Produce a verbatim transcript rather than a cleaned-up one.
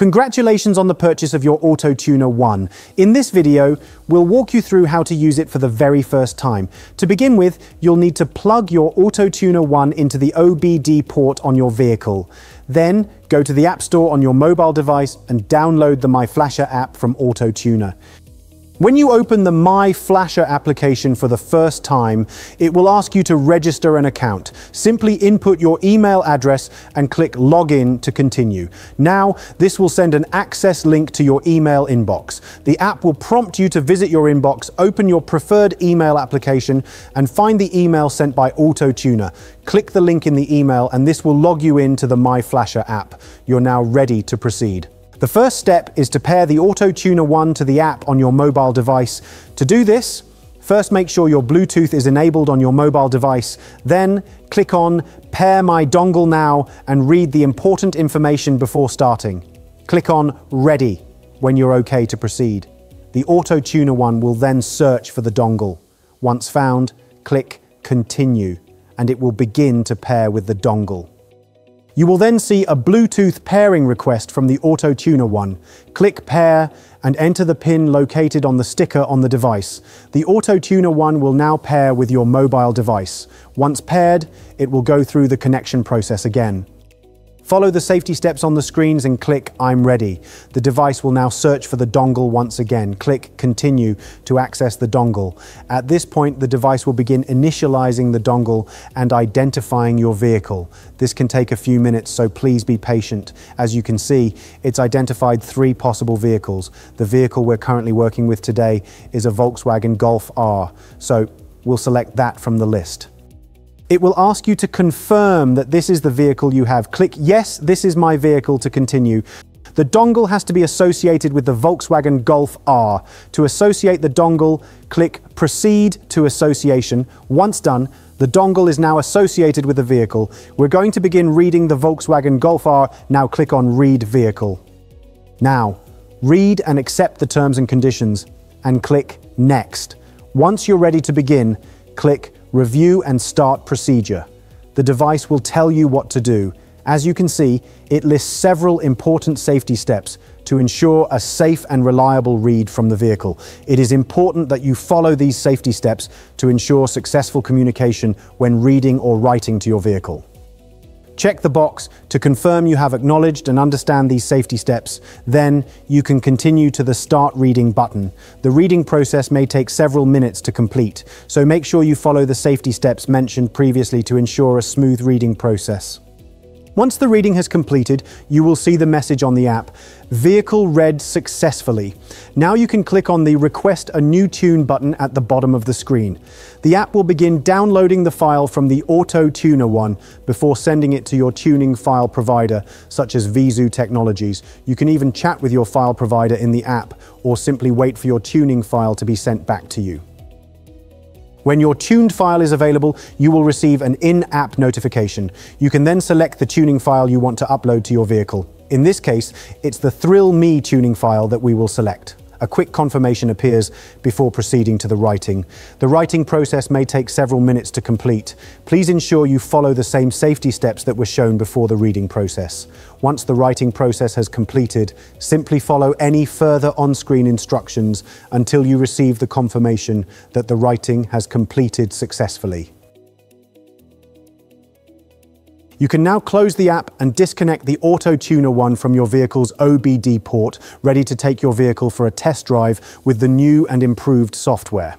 Congratulations on the purchase of your AutoTuner One. In this video, we'll walk you through how to use it for the very first time. To begin with, you'll need to plug your AutoTuner One into the O B D port on your vehicle. Then, go to the App Store on your mobile device and download the My Flasher app from AutoTuner. When you open the My Flasher application for the first time, it will ask you to register an account. Simply input your email address and click Login to continue. Now, this will send an access link to your email inbox. The app will prompt you to visit your inbox, open your preferred email application, and find the email sent by AutoTuner. Click the link in the email and this will log you into the My Flasher app. You're now ready to proceed. The first step is to pair the AutoTuner One to the app on your mobile device. To do this, first make sure your Bluetooth is enabled on your mobile device. Then click on Pair My Dongle Now and read the important information before starting. Click on Ready when you're okay to proceed. The AutoTuner One will then search for the dongle. Once found, click Continue and it will begin to pair with the dongle. You will then see a Bluetooth pairing request from the AutoTuner One. Click Pair and enter the pin located on the sticker on the device. The AutoTuner One will now pair with your mobile device. Once paired, it will go through the connection process again. Follow the safety steps on the screens and click I'm ready. The device will now search for the dongle once again. Click Continue to access the dongle. At this point, the device will begin initializing the dongle and identifying your vehicle. This can take a few minutes, so please be patient. As you can see, it's identified three possible vehicles. The vehicle we're currently working with today is a Volkswagen Golf R, so we'll select that from the list. It will ask you to confirm that this is the vehicle you have. Click Yes, this is my vehicle to continue. The dongle has to be associated with the Volkswagen Golf R. To associate the dongle, click Proceed to Association. Once done, the dongle is now associated with the vehicle. We're going to begin reading the Volkswagen Golf R. Now click on Read Vehicle. Now, read and accept the terms and conditions and click Next. Once you're ready to begin, click Review and Start Procedure. The device will tell you what to do. As you can see, it lists several important safety steps to ensure a safe and reliable read from the vehicle. It is important that you follow these safety steps to ensure successful communication when reading or writing to your vehicle. Check the box to confirm you have acknowledged and understand these safety steps. Then you can continue to the Start Reading button. The reading process may take several minutes to complete, so make sure you follow the safety steps mentioned previously to ensure a smooth reading process. Once the reading has completed, you will see the message on the app, Vehicle Read Successfully. Now you can click on the Request a New Tune button at the bottom of the screen. The app will begin downloading the file from the AutoTuner One before sending it to your tuning file provider, such as VIEZU Technologies. You can even chat with your file provider in the app or simply wait for your tuning file to be sent back to you. When your tuned file is available, you will receive an in-app notification. You can then select the tuning file you want to upload to your vehicle. In this case, it's the ThrillMe tuning file that we will select. A quick confirmation appears before proceeding to the writing. The writing process may take several minutes to complete. Please ensure you follow the same safety steps that were shown before the reading process. Once the writing process has completed, simply follow any further on-screen instructions until you receive the confirmation that the writing has completed successfully. You can now close the app and disconnect the AutoTuner One from your vehicle's O B D port, ready to take your vehicle for a test drive with the new and improved software.